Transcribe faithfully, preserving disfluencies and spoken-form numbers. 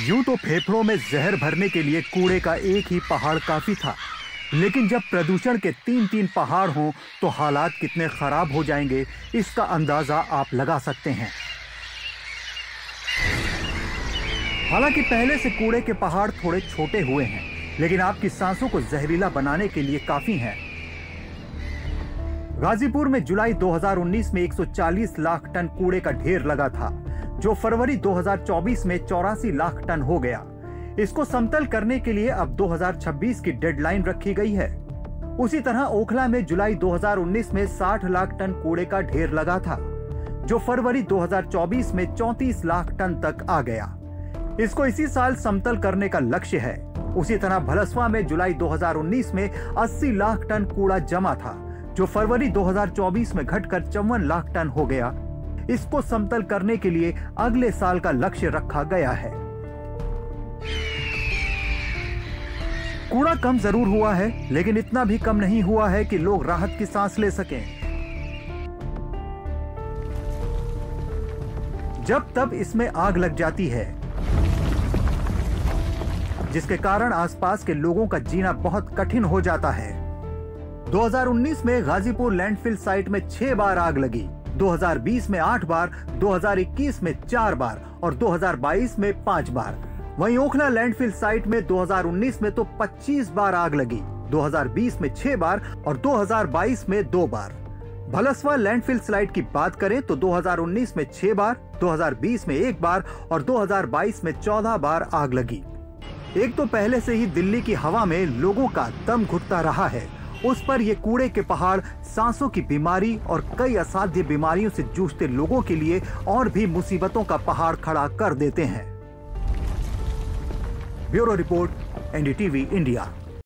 यूं तो फेफड़ों में जहर भरने के लिए कूड़े का एक ही पहाड़ काफी था, लेकिन जब प्रदूषण के तीन तीन पहाड़ हों तो हालात कितने खराब हो जाएंगे, इसका अंदाजा आप लगा सकते हैं। हालांकि पहले से कूड़े के पहाड़ थोड़े छोटे हुए हैं, लेकिन आपकी सांसों को जहरीला बनाने के लिए काफी हैं। गाजीपुर में जुलाई दो हज़ार उन्नीस में एक सौ चालीस लाख टन कूड़े का ढेर लगा था, जो फरवरी दो हज़ार चौबीस में चौरासी लाख टन हो गया। इसको समतल करने के लिए अब दो हज़ार छब्बीस की डेडलाइन रखी गई है। उसी तरह ओखला में जुलाई दो हज़ार उन्नीस में साठ लाख टन कूड़े का ढेर लगा था, जो फरवरी दो हज़ार चौबीस में चौंतीस लाख टन तक आ गया। इसको इसी साल समतल करने का लक्ष्य है। उसी तरह भलस्वा में जुलाई दो हज़ार उन्नीस में अस्सी लाख टन कूड़ा जमा था, जो फरवरी दो हज़ार चौबीस में घटकर चौवन लाख टन हो गया। इसको समतल करने के लिए अगले साल का लक्ष्य रखा गया है। कूड़ा कम जरूर हुआ है, लेकिन इतना भी कम नहीं हुआ है कि लोग राहत की सांस ले सकें। जब तब इसमें आग लग जाती है, जिसके कारण आसपास के लोगों का जीना बहुत कठिन हो जाता है। दो हज़ार उन्नीस में गाजीपुर लैंडफिल साइट में छह बार आग लगी, दो हज़ार बीस में आठ बार, दो हज़ार इक्कीस में चार बार और दो हज़ार बाईस में पांच बार। वहीं ओखला लैंडफिल साइट में दो हज़ार उन्नीस में तो पच्चीस बार आग लगी, दो हज़ार बीस में छह बार और दो हज़ार बाईस में दो बार। भलस्वा लैंडफिल साइट की बात करें तो दो हज़ार उन्नीस में छह बार, दो हज़ार बीस में एक बार और दो हज़ार बाईस में चौदह बार आग लगी। एक तो पहले से ही दिल्ली की हवा में लोगों का दम घुटता रहा है, उस पर ये कूड़े के पहाड़ सांसों की बीमारी और कई असाध्य बीमारियों से जूझते लोगों के लिए और भी मुसीबतों का पहाड़ खड़ा कर देते हैं। Bureau report, NDTV India.